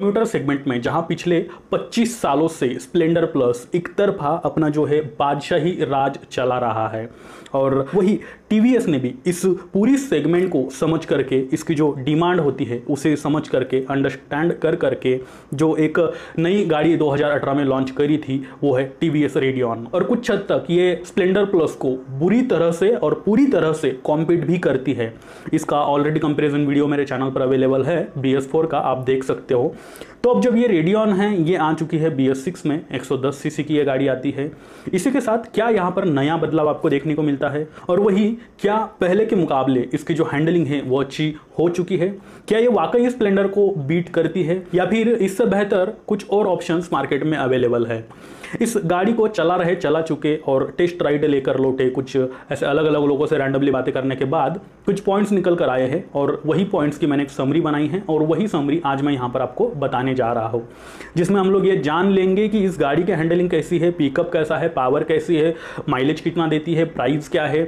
Computer segment में जहां पिछले 25 सालों से स्प्लेंडर प्लस एक तरफा अपना जो है बादशाही राज चला रहा है, और वही टीवीएस ने भी इस पूरी सेगमेंट को समझ करके, इसकी जो डिमांड होती है उसे समझ करके, अंडरस्टैंड कर करके जो एक नई गाड़ी 2018 में लॉन्च करी थी वो है टीवीएस रेडियॉन। और कुछ हद तक ये स्प्लेंडर प्लस को बुरी तरह से और पूरी तरह से कॉम्पीट भी करती है। इसका ऑलरेडी कंपेरिजन वीडियो मेरे चैनल पर अवेलेबल है BS4 का, आप देख सकते हो। तो अब जब ये रेडियॉन है, ये आ चुकी है BS6 में, 110 सीसी की ये गाड़ी आती है। इसी के साथ क्या यहाँ पर नया बदलाव आपको देखने को मिलता है, और वही क्या पहले के मुकाबले इसकी जो हैंडलिंग है वो अच्छी हो चुकी है, क्या ये वाकई स्प्लेंडर को बीट करती है या फिर इससे बेहतर कुछ और ऑप्शंस मार्केट में अवेलेबल है। इस गाड़ी को चला रहे, चला चुके और टेस्ट राइड लेकर लौटे कुछ ऐसे अलग अलग लोगों से रैंडमली बातें करने के बाद कुछ पॉइंट्स निकल कर आए हैं, और वही पॉइंट्स की मैंने एक समरी बनाई है और वही समरी आज मैं यहाँ पर आपको बताने जा रहा हूँ, जिसमें हम लोग ये जान लेंगे कि इस गाड़ी की हैंडलिंग कैसी है, पिकअप कैसा है, पावर कैसी है, माइलेज कितना देती है, प्राइस क्या है,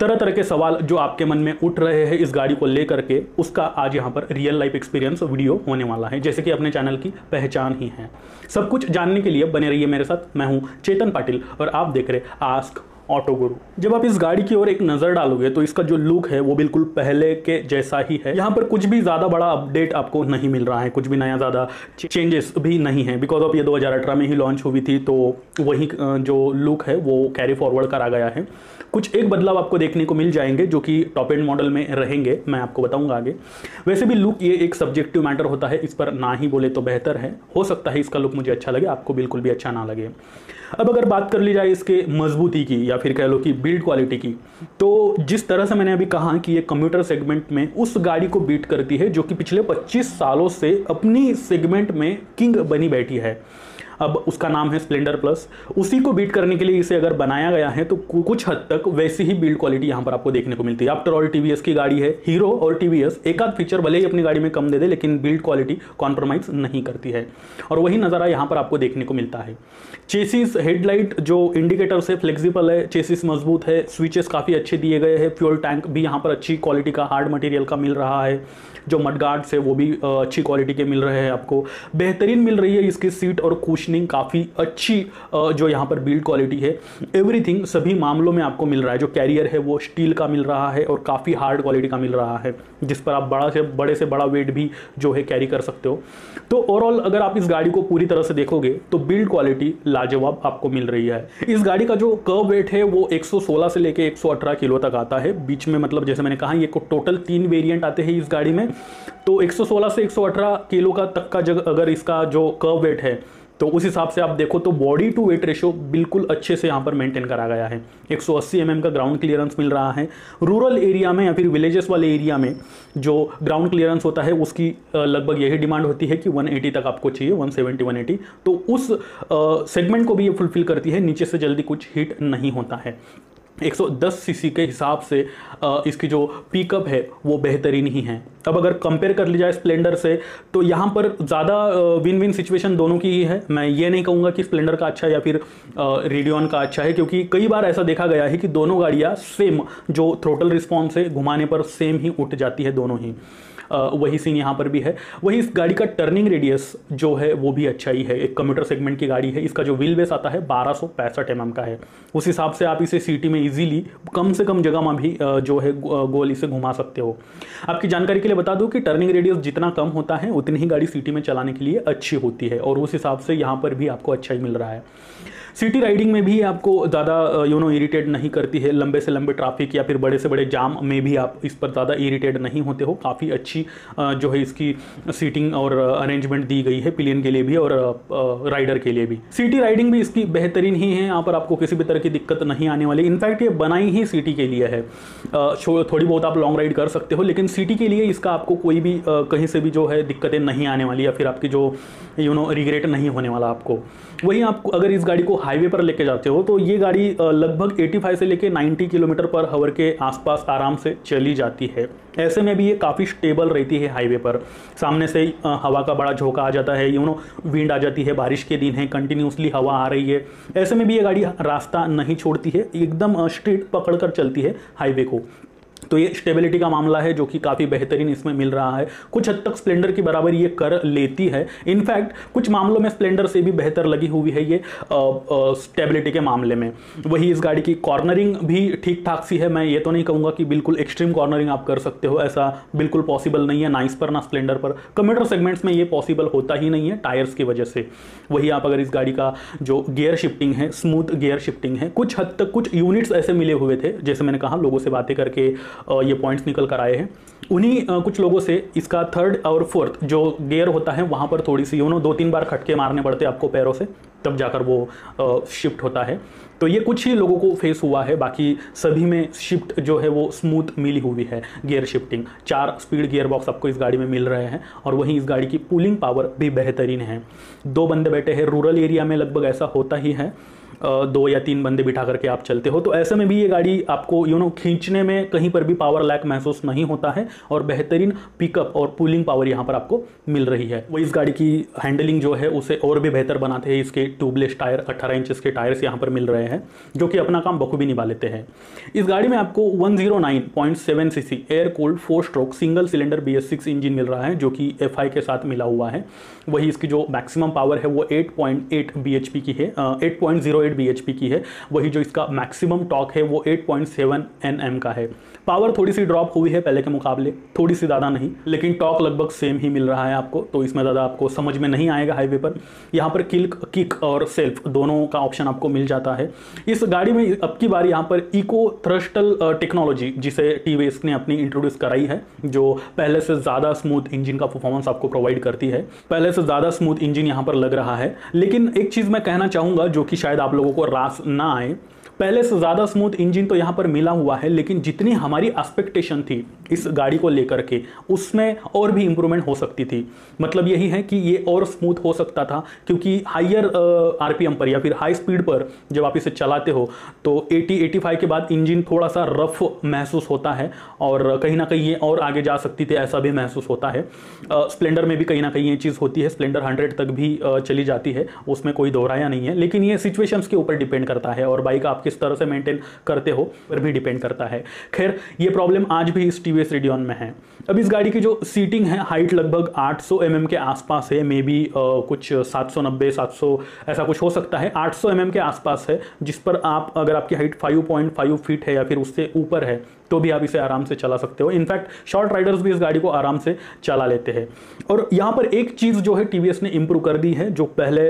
तरह तरह के सवाल जो आपके मन में उठ रहे हैं इस गाड़ी को लेकर के, उसका आज यहाँ पर रियल लाइफ एक्सपीरियंस वीडियो होने वाला है, जैसे कि अपने चैनल की पहचान ही है। सब कुछ जानने के लिए बने रहिए मेरे साथ। मैं हूँ चेतन पाटिल और आप देख रहे हैं आस्क ऑटोगुरु। जब आप इस गाड़ी की ओर एक नज़र डालोगे तो इसका जो लुक है वो बिल्कुल पहले के जैसा ही है। यहाँ पर कुछ भी ज़्यादा बड़ा अपडेट आपको नहीं मिल रहा है, कुछ भी नया ज़्यादा चेंजेस भी नहीं है, बिकॉज ऑफ ये 2018 में ही लॉन्च हुई थी तो वही जो लुक है वो कैरी फॉरवर्ड करा गया है। कुछ एक बदलाव आपको देखने को मिल जाएंगे जो कि टॉप एंड मॉडल में रहेंगे, मैं आपको बताऊँगा आगे। वैसे भी लुक ये एक सब्जेक्टिव मैटर होता है, इस पर ना ही बोले तो बेहतर है। हो सकता है इसका लुक मुझे अच्छा लगे, आपको बिल्कुल भी अच्छा ना लगे। अब अगर बात कर ली जाए इसके मजबूती की या फिर कह लो कि बिल्ड क्वालिटी की, तो जिस तरह से मैंने अभी कहा कि ये कम्यूटर सेगमेंट में उस गाड़ी को बीट करती है जो कि पिछले 25 सालों से अपनी सेगमेंट में किंग बनी बैठी है। अब उसका नाम है स्प्लेंडर प्लस, उसी को बीट करने के लिए इसे अगर बनाया गया है तो कुछ हद तक वैसी ही बिल्ड क्वालिटी यहाँ पर आपको देखने को मिलती है। आफ्टर ऑल टीवीएस की गाड़ी है, हीरो और टीवीएस एक आध फीचर भले ही अपनी गाड़ी में कम दे दे लेकिन बिल्ड क्वालिटी कॉम्प्रोमाइज नहीं करती है, और वही नज़ारा यहाँ पर आपको देखने को मिलता है। चेसिस, हेडलाइट, जो इंडिकेटर्स है फ्लेक्सिबल है, चेसिस मजबूत है, स्विचेस काफ़ी अच्छे दिए गए हैं, फ्यूल टैंक भी यहाँ पर अच्छी क्वालिटी का हार्ड मटेरियल का मिल रहा है, जो मडगार्ड्स है वो भी अच्छी क्वालिटी के मिल रहे हैं आपको, बेहतरीन मिल रही है इसकी सीट और कुशनिंग काफ़ी अच्छी जो यहाँ पर बिल्ड क्वालिटी है। एवरीथिंग सभी मामलों में आपको मिल रहा है, जो कैरियर है वो स्टील का मिल रहा है और काफ़ी हार्ड क्वालिटी का मिल रहा है, जिस पर आप बड़े से बड़ा वेट भी जो है कैरी कर सकते हो। तो ओवरऑल अगर आप इस गाड़ी को पूरी तरह से देखोगे तो बिल्ड क्वालिटी लाजवाब आपको मिल रही है। इस गाड़ी का जो कर्व वेट है वो 116 से लेकर 118 किलो तक आता है बीच में, मतलब जैसे मैंने कहा ये टोटल 3 वेरिएंट आते हैं इस गाड़ी में, तो 116 से 118 किलो का तक का जगह अगर इसका जो कर्व वेट है तो उस हिसाब से आप देखो तो बॉडी टू वेट रेशियो बिल्कुल अच्छे से यहाँ पर मेंटेन करा गया है। 180 mm का ग्राउंड क्लियरेंस मिल रहा है। रूरल एरिया में या फिर विलेजेस वाले एरिया में जो ग्राउंड क्लियरेंस होता है उसकी लगभग यही डिमांड होती है कि 180 तक आपको चाहिए, 170-180, तो उस सेगमेंट को भी ये फुलफिल करती है। नीचे से जल्दी कुछ हिट नहीं होता है। 110 सीसी के हिसाब से इसकी जो पिकअप है वो बेहतरीन ही है। अब अगर कंपेयर कर ली जाए स्प्लेंडर से तो यहाँ पर ज़्यादा विन विन सिचुएशन दोनों की ही है। मैं ये नहीं कहूँगा कि स्प्लेंडर का अच्छा या फिर रेडियॉन का अच्छा है, क्योंकि कई बार ऐसा देखा गया है कि दोनों गाड़ियाँ सेम जो थ्रोटल रिस्पॉन्स है घुमाने पर सेम ही उठ जाती है दोनों ही। वही सीन यहाँ पर भी है। वही इस गाड़ी का टर्निंग रेडियस जो है वो भी अच्छा ही है, एक कम्यूटर सेगमेंट की गाड़ी है। इसका जो व्हील बेस आता है 1265 mm का है, उस हिसाब से आप इसे सिटी में इजीली कम से कम जगह में भी जो है गोल इसे घुमा सकते हो। आपकी जानकारी के लिए बता दूं कि टर्निंग रेडियस जितना कम होता है उतनी ही गाड़ी सिटी में चलाने के लिए अच्छी होती है, और उस हिसाब से यहाँ पर भी आपको अच्छा ही मिल रहा है। सिटी राइडिंग में भी आपको ज़्यादा इरिटेट नहीं करती है, लंबे से लंबे ट्रैफिक या फिर बड़े से बड़े जाम में भी आप इस पर ज़्यादा इरिटेट नहीं होते हो। काफ़ी अच्छी जो है इसकी सीटिंग और अरेंजमेंट दी गई है, पिलियन के लिए भी और राइडर के लिए भी। सिटी राइडिंग भी इसकी बेहतरीन ही है, यहाँ पर आपको किसी भी तरह की दिक्कत नहीं आने वाली। इनफैक्ट ये बनाई ही सिटी के लिए है। थोड़ी बहुत आप लॉन्ग राइड कर सकते हो लेकिन सिटी के लिए इसका आपको कोई भी कहीं से भी जो है दिक्कतें नहीं आने वाली या फिर आपकी जो रिग्रेट नहीं होने वाला आपको। वहीं आप अगर इस गाड़ी को हाईवे पर लेके जाते हो तो ये गाड़ी लगभग 85 से लेके 90 किलोमीटर पर आवर के आसपास आराम से चली जाती है। ऐसे में भी ये काफ़ी स्टेबल रहती है हाईवे पर। सामने से हवा का बड़ा झोंका आ जाता है, विंड आ जाती है, बारिश के दिन है, कंटिन्यूसली हवा आ रही है, ऐसे में भी ये गाड़ी रास्ता नहीं छोड़ती है, एकदम स्ट्रेट पकड़ कर चलती है हाईवे को। तो ये स्टेबिलिटी का मामला है जो कि काफ़ी बेहतरीन इसमें मिल रहा है। कुछ हद तक स्प्लेंडर की बराबर ये कर लेती है, इनफैक्ट कुछ मामलों में स्प्लेंडर से भी बेहतर लगी हुई है ये स्टेबिलिटी के मामले में। वही इस गाड़ी की कॉर्नरिंग भी ठीक ठाक सी है, मैं ये तो नहीं कहूँगा कि बिल्कुल एक्सट्रीम कॉर्नरिंग आप कर सकते हो, ऐसा बिल्कुल पॉसिबल नहीं है, ना इस पर ना स्प्लेंडर पर। कम्यूटर सेगमेंट्स में ये पॉसिबल होता ही नहीं है टायर्स की वजह से। वही आप अगर इस गाड़ी का जो गियर शिफ्टिंग है, स्मूथ गियर शिफ्टिंग है, कुछ हद तक कुछ यूनिट्स ऐसे मिले हुए थे, जैसे मैंने कहा लोगों से बातें करके ये पॉइंट्स निकल कर आए हैं, उन्हीं कुछ लोगों से इसका थर्ड और फोर्थ जो गियर होता है वहाँ पर थोड़ी सी दो तीन बार खटके मारने पड़ते हैं आपको पैरों से, तब जाकर वो शिफ्ट होता है। तो ये कुछ ही लोगों को फेस हुआ है, बाकी सभी में शिफ्ट जो है वो स्मूथ मिली हुई है। Gear shifting 4 speed gear box आपको इस गाड़ी में मिल रहे हैं, और वहीं इस गाड़ी की पुलिंग पावर भी बेहतरीन है। 2 बंदे बैठे हैं, रूरल एरिया में लगभग ऐसा होता ही है, 2 या 3 बंदे बिठा करके आप चलते हो, तो ऐसे में भी ये गाड़ी आपको खींचने में कहीं पर भी पावर लैक महसूस नहीं होता है, और बेहतरीन पिकअप और पुलिंग पावर यहाँ पर आपको मिल रही है। वो इस गाड़ी की हैंडलिंग जो है उसे और भी बेहतर बनाते हैं इसके ट्यूबलेस टायर, 18 इंच के टायर्स यहाँ पर मिल रहे हैं जो कि अपना काम बखूबी निभा लेते हैं। इस गाड़ी में आपको 109.7 cc air cooled 4 stroke single cylinder BS6 engine मिल रहा है जो कि FI के साथ मिला हुआ है। वही इसकी जो मैक्सिमम पावर है वो 8.8 bhp की है, 8.08 bhp की है। वही जो इसका मैक्सिमम टॉर्क है वो 8.7 Nm का है। पावर थोड़ी सी ड्रॉप हुई है पहले के मुकाबले, थोड़ी सी ज़्यादा नहीं, लेकिन टॉर्क लगभग सेम ही मिल रहा है आपको, तो इसमें ज़्यादा आपको समझ में नहीं आएगा हाईवे पर। यहाँ पर किक और सेल्फ दोनों का ऑप्शन आपको मिल जाता है। इस गाड़ी में अब की बार यहाँ पर इको थ्रस्टल टेक्नोलॉजी जिसे TVS ने अपनी इंट्रोड्यूस कराई है, जो पहले से ज़्यादा स्मूथ इंजन का परफॉर्मेंस आपको प्रोवाइड करती है। पहले से ज़्यादा स्मूथ इंजन यहाँ पर लग रहा है, लेकिन एक चीज़ मैं कहना चाहूँगा जो कि शायद आप लोगों को रास ना आए, पहले से ज़्यादा स्मूथ इंजन तो यहाँ पर मिला हुआ है, लेकिन जितनी हमारी एक्सपेक्टेशन थी इस गाड़ी को लेकर के उसमें और भी इम्प्रूवमेंट हो सकती थी। मतलब यही है कि ये और स्मूथ हो सकता था, क्योंकि हायर RPM पर या फिर हाई स्पीड पर जब आप इसे चलाते हो तो 80-85 के बाद इंजन थोड़ा सा रफ महसूस होता है, और कहीं ना कहीं ये और आगे जा सकती थी ऐसा भी महसूस होता है। स्प्लेंडर में भी कहीं ना कहीं ये चीज़ होती है, स्प्लेंडर 100 तक भी चली जाती है, उसमें कोई दोहराया नहीं है, लेकिन ये सिचुएशंस के ऊपर डिपेंड करता है और बाइक आप किस तरह से मेंटेन करते हो पर भी डिपेंड करता है। खैर ये प्रॉब्लम आज भी इस TVS Radeon में है। अब इस गाड़ी की जो सीटिंग है, हाइट लगभग 800 mm के आसपास है, मे बी कुछ 790 700 ऐसा कुछ हो सकता है, 800 mm के आसपास है, जिस पर आप अगर आपकी हाइट 5.5 फीट है या फिर उससे ऊपर है तो भी आप इसे आराम से चला सकते हो। इनफैक्ट शॉर्ट राइडर्स भी इस गाड़ी को आराम से चला लेते हैं। और यहाँ पर एक चीज़ जो है TVS ने इम्प्रूव कर दी है जो पहले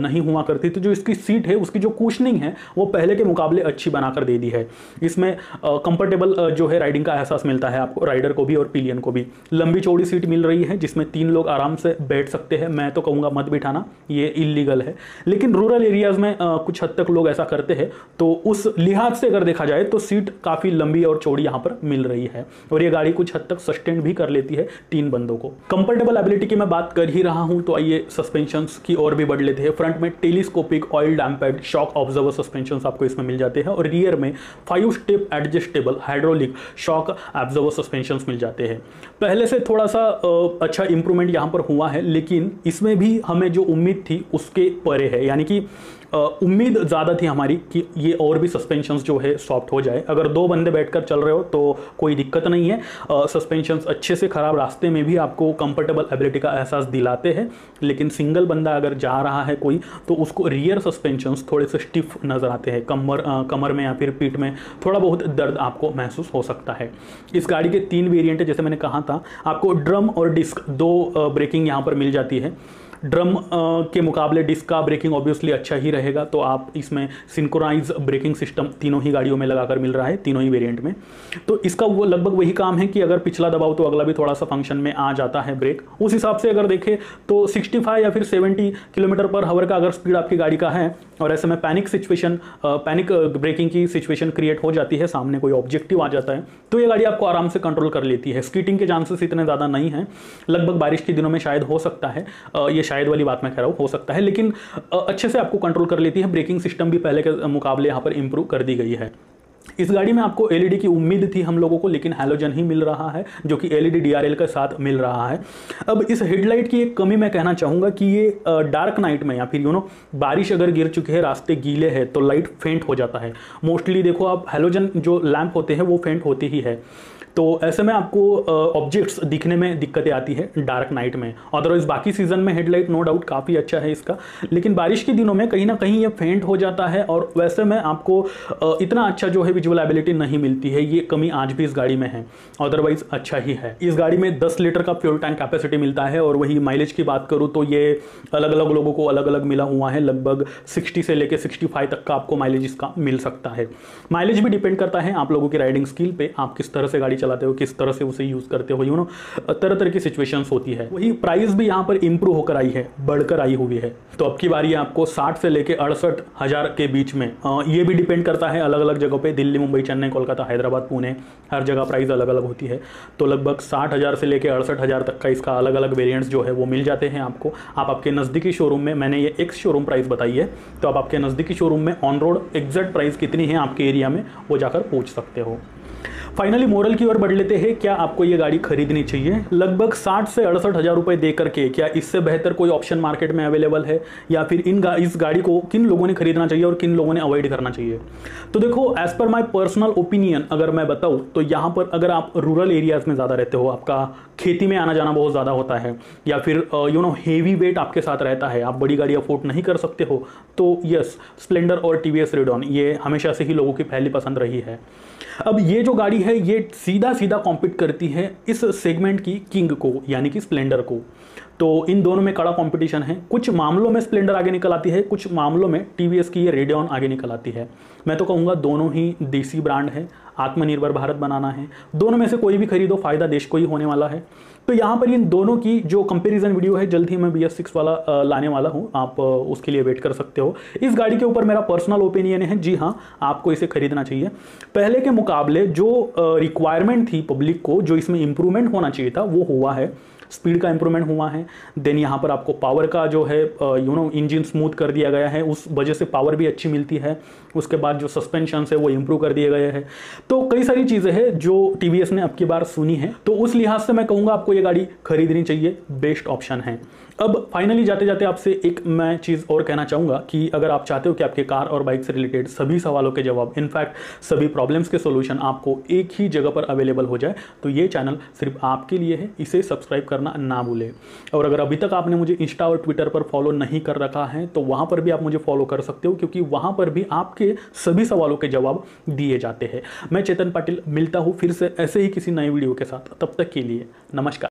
नहीं हुआ करती थी, जो इसकी सीट है उसकी जो कुशनिंग है वो पहले के मुकाबले अच्छी बनाकर दे दी है। इसमें कंफर्टेबल जो है राइडिंग का एहसास मिलता है आपको, राइडर को भी और पिलियन को भी। लंबी चौड़ी सीट मिल रही है जिसमें 3 लोग आराम से बैठ सकते हैं। मैं तो कहूँगा मत बिठाना, ये इलीगल है, लेकिन रूरल एरियाज़ में कुछ हद तक लोग ऐसा करते हैं, तो उस लिहाज से अगर देखा जाए तो सीट काफ़ी लंबी और चौड़ी यहाँ पर मिल रही है, और ये गाड़ी कुछ हद तक सस्टेन भी कर लेती है 3 बंदों को। कंफर्टेबल एबिलिटी की मैं बात कर ही रहा हूँ तो आइए सस्पेंशन की और भी बढ़ लेते हैं। फ्रंट में telescopic oil damped shock observer suspension आपको इसमें मिल जाते हैं, और रियर में 5 step adjustable hydraulic shock observer suspension मिल जाते हैं। पहले से थोड़ा सा अच्छा इंप्रूवमेंट यहाँ पर हुआ है, लेकिन इसमें भी हमें जो उम्मीद थी उसके परे है, यानी कि उम्मीद ज़्यादा थी हमारी कि ये और भी सस्पेंशंस जो है सॉफ्ट हो जाए। अगर 2 बंदे बैठकर चल रहे हो तो कोई दिक्कत नहीं है, सस्पेंशंस अच्छे से ख़राब रास्ते में भी आपको कंफर्टेबल एबिलिटी का एहसास दिलाते हैं, लेकिन सिंगल बंदा अगर जा रहा है कोई तो उसको रियर सस्पेंशंस थोड़े से स्टिफ नज़र आते हैं, कमर में या फिर पीठ में थोड़ा बहुत दर्द आपको महसूस हो सकता है। इस गाड़ी के 3 वेरियंट है, जैसे मैंने कहा था आपको ड्रम और डिस्क 2 ब्रेकिंग यहाँ पर मिल जाती है। ड्रम के मुकाबले डिस्क का ब्रेकिंग ऑब्वियसली अच्छा ही रहेगा, तो आप इसमें सिंक्रोनाइज ब्रेकिंग सिस्टम तीनों ही गाड़ियों में लगाकर मिल रहा है, तीनों ही वेरिएंट में। तो इसका वो लगभग वही काम है कि अगर पिछला दबाओ तो अगला भी थोड़ा सा फंक्शन में आ जाता है ब्रेक। उस हिसाब से अगर देखें तो 65 या फिर 70 किलोमीटर पर आवर का अगर स्पीड आपकी गाड़ी का है और ऐसे में पैनिक ब्रेकिंग की सिचुएशन क्रिएट हो जाती है, सामने कोई ऑब्जेक्टिव आ जाता है, तो ये गाड़ी आपको आराम से कंट्रोल कर लेती है। स्कीटिंग के चांसेस इतने ज़्यादा नहीं हैं, लगभग बारिश के दिनों में शायद हो सकता है, ये शायद वाली बात मैं कह रहा हूँ, हो सकता है, लेकिन अच्छे से आपको कंट्रोल कर लेती है। ब्रेकिंग सिस्टम भी पहले के मुकाबले यहाँ पर इंप्रूव कर दी गई है। इस गाड़ी में आपको एलईडी की उम्मीद थी हम लोगों को, लेकिन हैलोजन ही मिल रहा है जो कि एलईडी डीआरएल के साथ मिल रहा है। अब इस हेडलाइट की एक कमी मैं कहना चाहूँगा कि ये डार्क नाइट में या फिर बारिश अगर गिर चुकी है, रास्ते गीले हैं तो लाइट फेंट हो जाता है मोस्टली। देखो आप हैलोजन जो लैंप होते हैं वो फेंट होती ही है, तो ऐसे में आपको ऑब्जेक्ट्स दिखने में दिक्कतें आती है डार्क नाइट में। अदरवाइज बाकी सीजन में हेडलाइट नो डाउट काफ़ी अच्छा है इसका, लेकिन बारिश के दिनों में कहीं ना कहीं ये फेंट हो जाता है और वैसे में आपको इतना अच्छा जो है विजुअल एबिलिटी नहीं मिलती है। ये कमी आज भी इस गाड़ी में है, अदरवाइज अच्छा ही है। इस गाड़ी में 10 लीटर का फ्यूल टैंक कैपेसिटी मिलता है और वही माइलेज की बात करूँ तो ये अलग अलग लोगों को अलग अलग मिला हुआ है। लगभग 60 से लेकर 65 तक का आपको माइलेज इसका मिल सकता है। माइलेज भी डिपेंड करता है आप लोगों की राइडिंग स्किल पे, आप किस तरह से गाड़ी चलाते हो, किस तरह से उसे यूज करते हो, तरह तरह की सिचुएशंस होती है। वही प्राइस भी यहाँ पर इंप्रूव होकर आई है, बढ़कर आई हुई है। तो अब की बारी है आपको 60 से लेकर 68,000 के बीच में। ये भी डिपेंड करता है अलग अलग जगहों पे, दिल्ली, मुंबई, चेन्नई, कोलकाता, हैदराबाद, पुणे, हर जगह प्राइस अलग अलग होती है। तो लगभग 60,000 से लेकर 68,000 तक का इसका अलग अलग वेरियंट्स जो है वो मिल जाते हैं आपको। आप आपके नज़दीकी शोरूम में, मैंने ये एक्स शोरूम प्राइस बताई है, तो आप आपके नज़दीकी शोरूम में ऑन रोड एग्जैक्ट प्राइस कितनी है आपके एरिया में वो जाकर पूछ सकते हो। फाइनली मोरल की ओर बढ़ लेते हैं, क्या आपको ये गाड़ी खरीदनी चाहिए? लगभग 60 से 68,000 रुपये दे करके क्या इससे बेहतर कोई ऑप्शन मार्केट में अवेलेबल है, या फिर इस गाड़ी को किन लोगों ने खरीदना चाहिए और किन लोगों ने अवॉइड करना चाहिए? तो देखो, as per my personal opinion अगर मैं बताऊँ तो यहाँ पर अगर आप रूरल एरियाज़ में ज़्यादा रहते हो, आपका खेती में आना जाना बहुत ज़्यादा होता है, या फिर हेवी वेट आपके साथ रहता है, आप बड़ी गाड़ी अफोर्ड नहीं कर सकते हो, तो यस, स्प्लेंडर और टीवीएस रेडॉन ये हमेशा से ही लोगों की पहली पसंद रही है। अब ये जो गाड़ी है ये सीधा कॉम्पीट करती है इस सेगमेंट की किंग को, यानी कि स्प्लेंडर को। तो इन दोनों में कड़ा कंपटीशन है। कुछ मामलों में स्प्लेंडर आगे निकल आती है, कुछ मामलों में टीवीएस की ये रेडियन आगे निकल आती है। मैं तो कहूँगा दोनों ही देसी ब्रांड है, आत्मनिर्भर भारत बनाना है, दोनों में से कोई भी खरीदो, फायदा देश को ही होने वाला है। तो यहाँ पर इन दोनों की जो कंपैरिजन वीडियो है जल्द ही मैं BS6 वाला लाने वाला हूँ, आप उसके लिए वेट कर सकते हो। इस गाड़ी के ऊपर मेरा पर्सनल ओपिनियन है, जी हाँ, आपको इसे खरीदना चाहिए। पहले के मुकाबले जो रिक्वायरमेंट थी पब्लिक को, जो इसमें इम्प्रूवमेंट होना चाहिए था वो हुआ है। स्पीड का इंप्रूवमेंट हुआ है, देन यहाँ पर आपको पावर का जो है इंजन स्मूथ कर दिया गया है, उस वजह से पावर भी अच्छी मिलती है। उसके बाद जो सस्पेंशन है वो इंप्रूव कर दिए गए हैं। तो कई सारी चीज़ें हैं जो TVS ने अब की बार सुनी है, तो उस लिहाज से मैं कहूँगा आपको ये गाड़ी खरीदनी चाहिए, बेस्ट ऑप्शन है। अब फाइनली जाते जाते आपसे एक मैं चीज़ और कहना चाहूँगा कि अगर आप चाहते हो कि आपके कार और बाइक से रिलेटेड सभी सवालों के जवाब, इनफैक्ट सभी प्रॉब्लम्स के सोल्यूशन आपको एक ही जगह पर अवेलेबल हो जाए, तो ये चैनल सिर्फ आपके लिए है, इसे सब्सक्राइब करना ना भूले। और अगर अभी तक आपने मुझे इंस्टा और ट्विटर पर फॉलो नहीं कर रखा है तो वहाँ पर भी आप मुझे फॉलो कर सकते हो, क्योंकि वहाँ पर भी आपके सभी सवालों के जवाब दिए जाते हैं। मैं चेतन पाटिल मिलता हूँ फिर से ऐसे ही किसी नए वीडियो के साथ, तब तक के लिए नमस्कार।